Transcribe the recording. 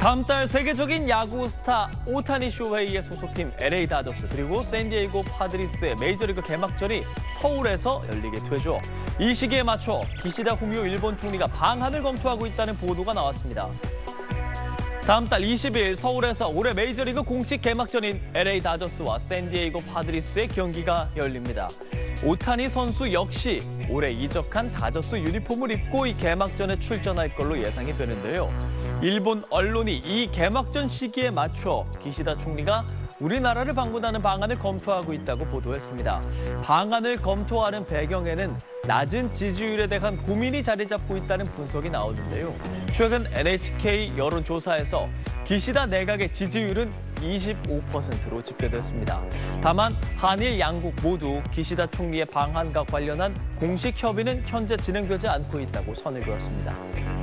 다음 달 세계적인 야구 스타 오타니 쇼헤이의 소속팀 LA 다저스 그리고 샌디에이고 파드리스의 메이저리그 개막전이 서울에서 열리게 되죠. 이 시기에 맞춰 기시다 후미오 일본 총리가 방한을 검토하고 있다는 보도가 나왔습니다. 다음 달 20일 서울에서 올해 메이저리그 공식 개막전인 LA 다저스와 샌디에이고 파드리스의 경기가 열립니다. 오타니 선수 역시 올해 이적한 다저스 유니폼을 입고 이 개막전에 출전할 걸로 예상이 되는데요. 일본 언론이 이 개막전 시기에 맞춰 기시다 총리가 우리나라를 방문하는 방안을 검토하고 있다고 보도했습니다. 방안을 검토하는 배경에는 낮은 지지율에 대한 고민이 자리 잡고 있다는 분석이 나오는데요. 최근 NHK 여론조사에서 기시다 내각의 지지율은 25%로 집계됐습니다. 다만 한일 양국 모두 기시다 총리의 방한과 관련한 공식 협의는 현재 진행되지 않고 있다고 선을 그었습니다.